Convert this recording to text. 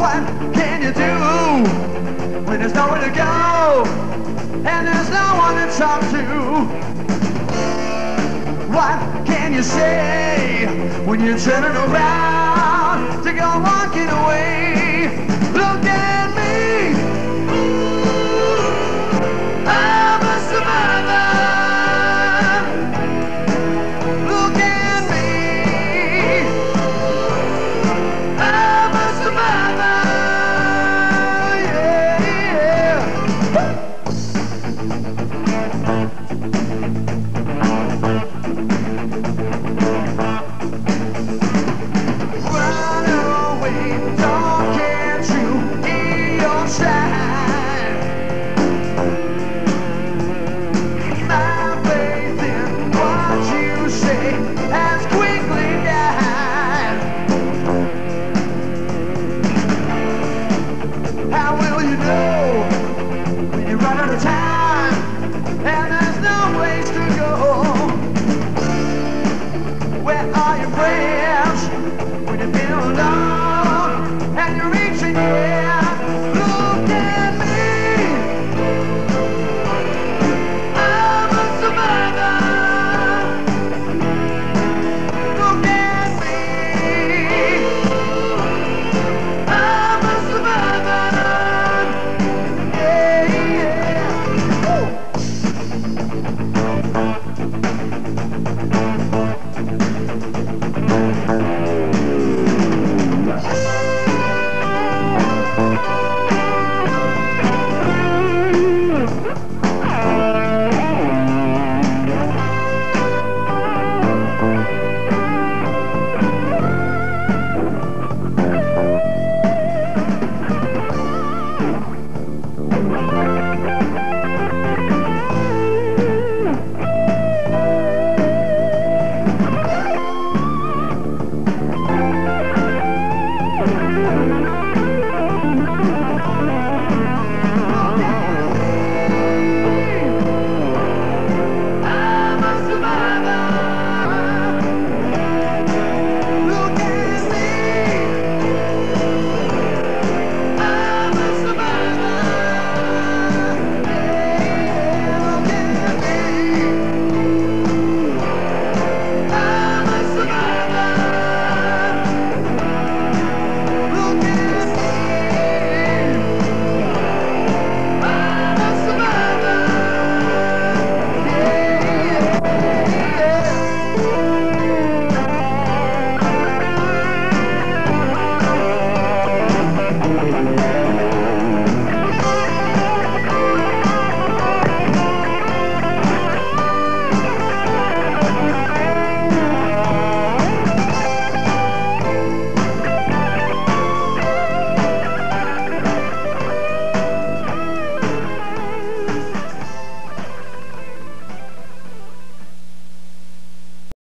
What can you do when there's nowhere to go and there's no one to talk to? What can you say when you're turning around to go walking away? Look at me, I'm a survivor. Look at me, I'm a survivor. Yeah. Run away, dog, can't you hear your sign? Where are your friends?